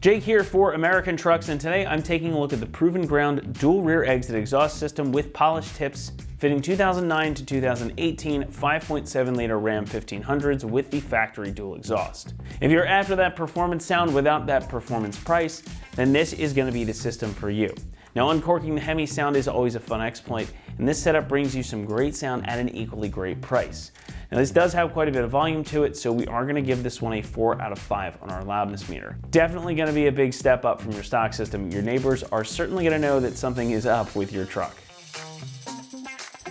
Jake here for American Trucks, and today I'm taking a look at the Proven Ground dual rear exit exhaust system with polished tips, fitting 2009 to 2018 5.7 liter Ram 1500s with the factory dual exhaust. If you're after that performance sound without that performance price, then this is going to be the system for you. Now, uncorking the Hemi sound is always a fun exploit, and this setup brings you some great sound at an equally great price. Now, this does have quite a bit of volume to it, so we are going to give this one a 4 out of 5 on our loudness meter. Definitely going to be a big step up from your stock system. Your neighbors are certainly going to know that something is up with your truck.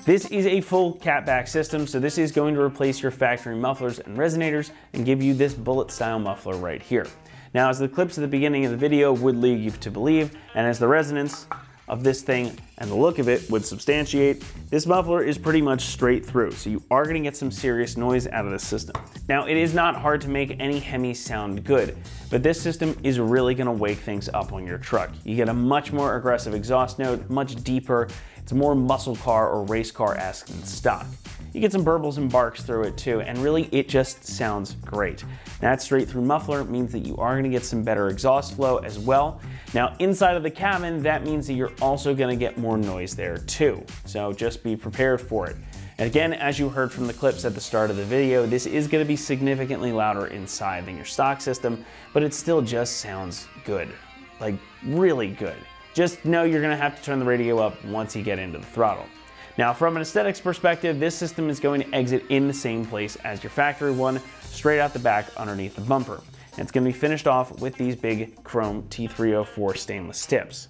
This is a full catback system, so this is going to replace your factory mufflers and resonators and give you this bullet style muffler right here. Now, as the clips at the beginning of the video would lead you to believe, and as the resonance of this thing and the look of it would substantiate, this muffler is pretty much straight through, so you are gonna get some serious noise out of this system. Now, it is not hard to make any Hemi sound good, but this system is really gonna wake things up on your truck. You get a much more aggressive exhaust note, much deeper. It's more muscle car or race car-esque than stock. You get some burbles and barks through it too, and really it just sounds great. That straight through muffler means that you are gonna get some better exhaust flow as well. Now, inside of the cabin, that means that you're also gonna get more noise there too. So just be prepared for it. And again, as you heard from the clips at the start of the video, this is gonna be significantly louder inside than your stock system, but it still just sounds good, like really good. Just know you're gonna have to turn the radio up once you get into the throttle. Now, from an aesthetics perspective, this system is going to exit in the same place as your factory one, straight out the back underneath the bumper. And it's gonna be finished off with these big chrome T304 stainless tips.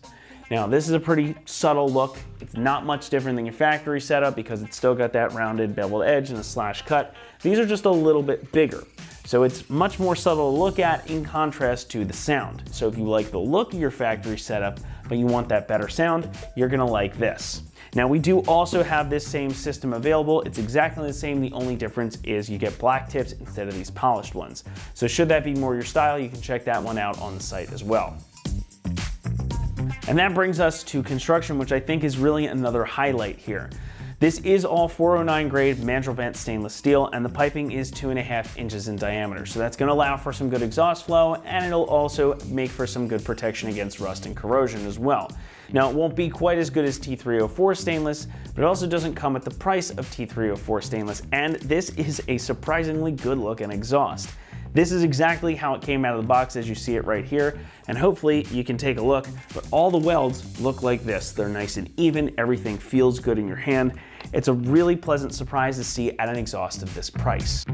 Now, this is a pretty subtle look. It's not much different than your factory setup because it's still got that rounded beveled edge and a slash cut. These are just a little bit bigger. So it's much more subtle to look at in contrast to the sound. So if you like the look of your factory setup, but you want that better sound, you're gonna like this. Now, we do also have this same system available. It's exactly the same. The only difference is you get black tips instead of these polished ones. So should that be more your style, you can check that one out on the site as well. And that brings us to construction, which I think is really another highlight here. This is all 409 grade mandrel bent stainless steel, and the piping is 2.5 inches in diameter. So that's gonna allow for some good exhaust flow, and it'll also make for some good protection against rust and corrosion as well. Now, it won't be quite as good as T304 stainless, but it also doesn't come at the price of T304 stainless, and this is a surprisingly good looking exhaust. This is exactly how it came out of the box as you see it right here, and hopefully you can take a look, but all the welds look like this. They're nice and even, everything feels good in your hand. It's a really pleasant surprise to see at an exhaust of this price.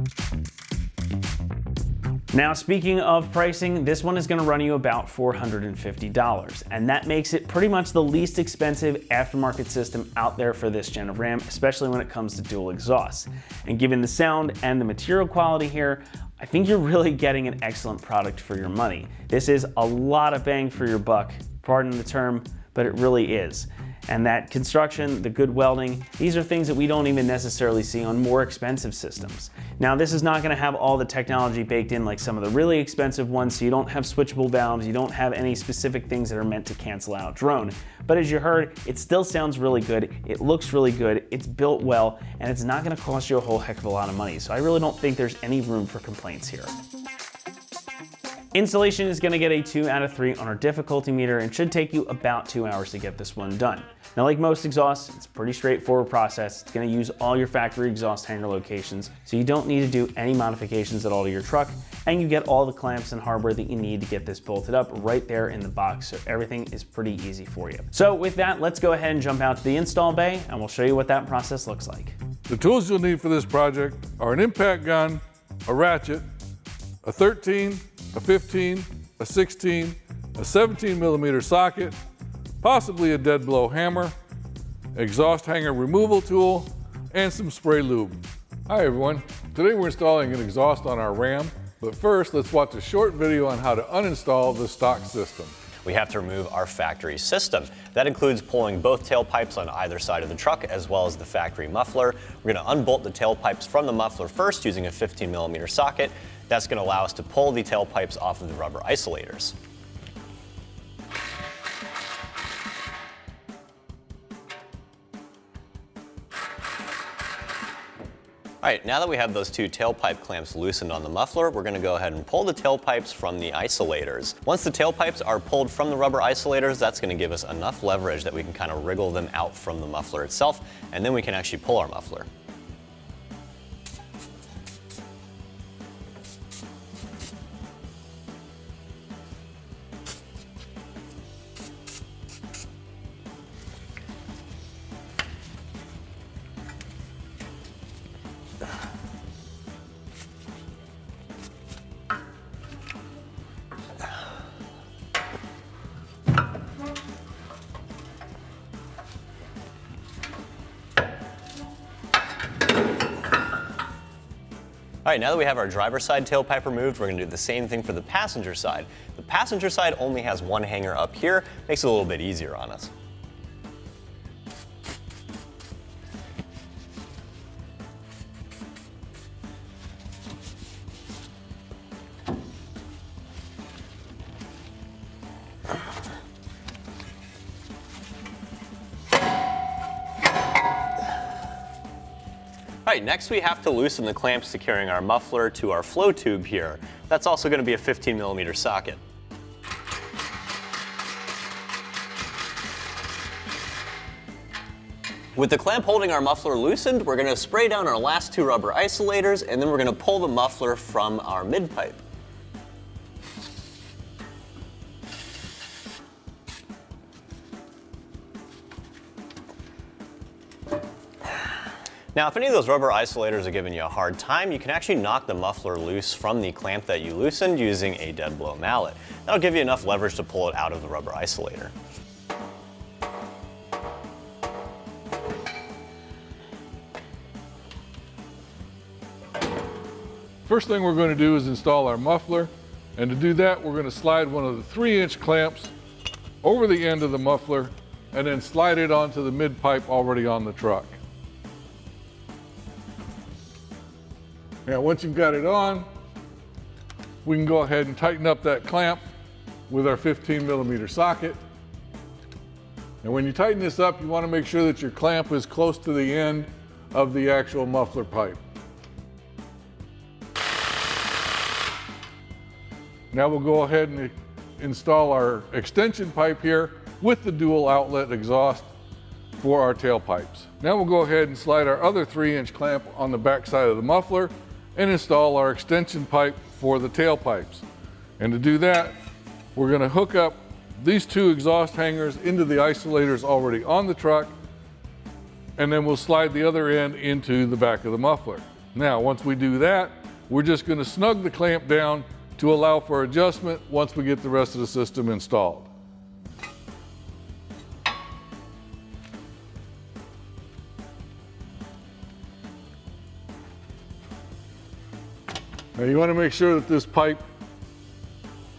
Now, speaking of pricing, this one is gonna run you about $450, and that makes it pretty much the least expensive aftermarket system out there for this gen of Ram, especially when it comes to dual exhausts. And given the sound and the material quality here, I think you're really getting an excellent product for your money. This is a lot of bang for your buck, pardon the term, but it really is. And that construction, the good welding, these are things that we don't even necessarily see on more expensive systems. Now, this is not going to have all the technology baked in like some of the really expensive ones, so you don't have switchable valves, you don't have any specific things that are meant to cancel out drone. But as you heard, it still sounds really good, it looks really good, it's built well, and it's not going to cost you a whole heck of a lot of money, so I really don't think there's any room for complaints here. Installation is gonna get a 2 out of 3 on our difficulty meter and should take you about 2 hours to get this one done. Now, like most exhausts, it's a pretty straightforward process. It's gonna use all your factory exhaust hanger locations, so you don't need to do any modifications at all to your truck, and you get all the clamps and hardware that you need to get this bolted up right there in the box, so everything is pretty easy for you. So with that, let's go ahead and jump out to the install bay, and we'll show you what that process looks like. The tools you'll need for this project are an impact gun, a ratchet, a 13, a 15, a 16, a 17 millimeter socket, possibly a dead blow hammer, exhaust hanger removal tool, and some spray lube. Hi everyone, today we're installing an exhaust on our Ram, but first let's watch a short video on how to uninstall the stock system. We have to remove our factory system. That includes pulling both tailpipes on either side of the truck as well as the factory muffler. We're gonna unbolt the tailpipes from the muffler first using a 15 millimeter socket. That's gonna allow us to pull the tailpipes off of the rubber isolators. All right, now that we have those two tailpipe clamps loosened on the muffler, we're gonna go ahead and pull the tailpipes from the isolators. Once the tailpipes are pulled from the rubber isolators, that's gonna give us enough leverage that we can kind of wriggle them out from the muffler itself, and then we can actually pull our muffler. All right, now that we have our driver's side tailpipe removed, we're gonna do the same thing for the passenger side. The passenger side only has one hanger up here, makes it a little bit easier on us. All right, next we have to loosen the clamps securing our muffler to our flow tube here. That's also going to be a 15mm socket. With the clamp holding our muffler loosened, we're going to spray down our last two rubber isolators, and then we're going to pull the muffler from our midpipe. Now, if any of those rubber isolators are giving you a hard time, you can actually knock the muffler loose from the clamp that you loosened using a dead blow mallet. That'll give you enough leverage to pull it out of the rubber isolator. First thing we're going to do is install our muffler, and to do that, we're going to slide one of the 3-inch clamps over the end of the muffler and then slide it onto the midpipe already on the truck. Now, once you've got it on, we can go ahead and tighten up that clamp with our 15mm socket. And when you tighten this up, you want to make sure that your clamp is close to the end of the actual muffler pipe. Now we'll go ahead and install our extension pipe here with the dual outlet exhaust for our tailpipes. Now we'll go ahead and slide our other 3-inch clamp on the back side of the muffler and install our extension pipe for the tailpipes. And to do that, we're going to hook up these two exhaust hangers into the isolators already on the truck, and then we'll slide the other end into the back of the muffler. Now, once we do that, we're just going to snug the clamp down to allow for adjustment once we get the rest of the system installed. Now you want to make sure that this pipe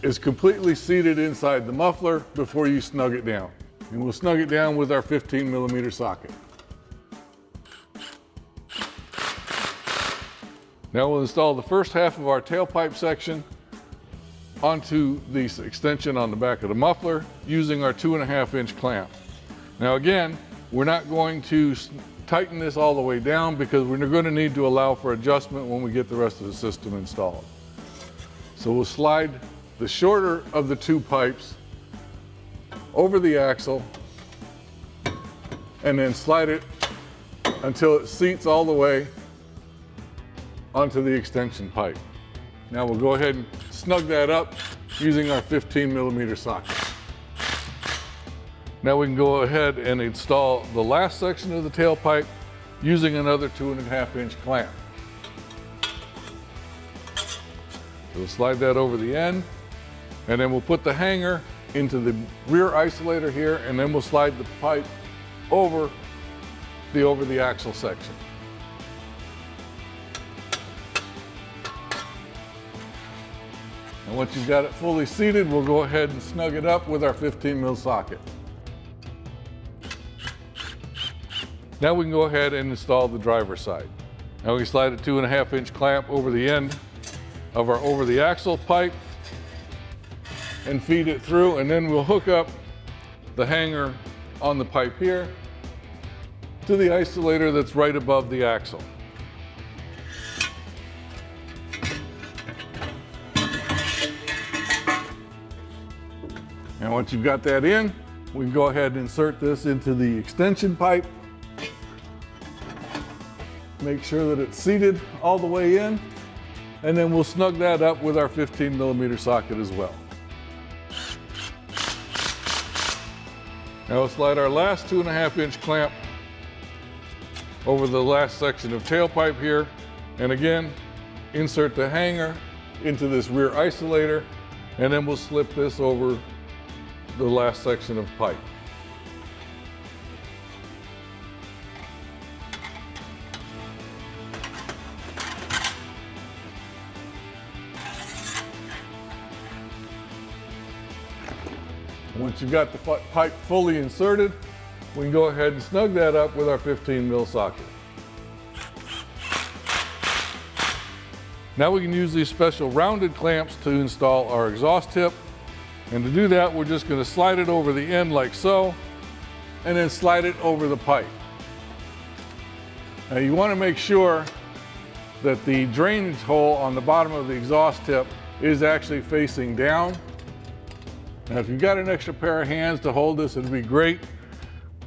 is completely seated inside the muffler before you snug it down. And we'll snug it down with our 15mm socket. Now we'll install the first half of our tailpipe section onto the extension on the back of the muffler using our 2.5-inch clamp. Now again, we're not going to tighten this all the way down because we're going to need to allow for adjustment when we get the rest of the system installed. So we'll slide the shorter of the two pipes over the axle and then slide it until it seats all the way onto the extension pipe. Now we'll go ahead and snug that up using our 15mm socket. Now we can go ahead and install the last section of the tailpipe using another 2.5-inch clamp. We'll slide that over the end, and then we'll put the hanger into the rear isolator here, and then we'll slide the pipe over the axle section. And once you've got it fully seated, we'll go ahead and snug it up with our 15mm socket. Now we can go ahead and install the driver's side. Now we slide a 2.5-inch clamp over the end of our over the axle pipe and feed it through, and then we'll hook up the hanger on the pipe here to the isolator that's right above the axle. And once you've got that in, we can go ahead and insert this into the extension pipe. Make sure that it's seated all the way in, and then we'll snug that up with our 15 millimeter socket as well. Now we'll slide our last 2.5 inch clamp over the last section of tailpipe here, and again, insert the hanger into this rear isolator, and then we'll slip this over the last section of pipe. Once you've got the pipe fully inserted, we can go ahead and snug that up with our 15 mil socket. Now we can use these special rounded clamps to install our exhaust tip. And to do that, we're just going to slide it over the end like so, and then slide it over the pipe. Now you want to make sure that the drainage hole on the bottom of the exhaust tip is actually facing down. Now if you've got an extra pair of hands to hold this, it'd be great.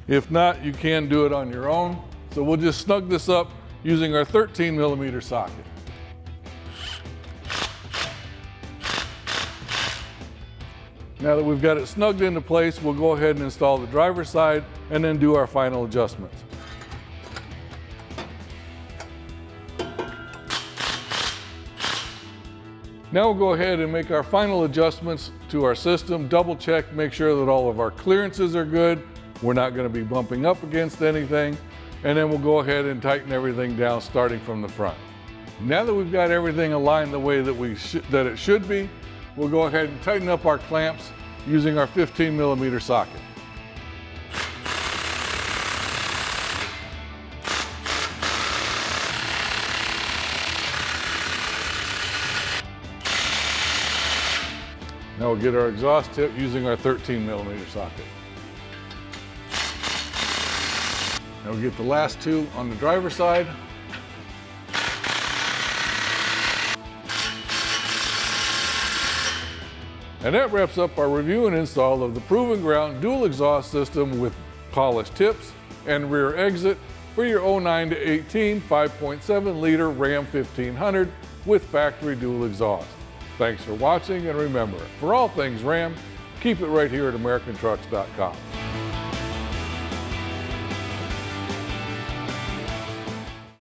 If not, you can do it on your own. So we'll just snug this up using our 13 millimeter socket. Now that we've got it snugged into place, we'll go ahead and install the driver's side and then do our final adjustments. Now we'll go ahead and make our final adjustments to our system, double check, make sure that all of our clearances are good, we're not going to be bumping up against anything, and then we'll go ahead and tighten everything down starting from the front. Now that we've got everything aligned the way that it should be, we'll go ahead and tighten up our clamps using our 15 millimeter socket. Now we'll get our exhaust tip using our 13 millimeter socket. Now we'll get the last two on the driver's side. And that wraps up our review and install of the Proven Ground dual exhaust system with polished tips and rear exit for your 09 to 18 5.7 liter Ram 1500 with factory dual exhaust. Thanks for watching, and remember, for all things Ram, keep it right here at AmericanTrucks.com.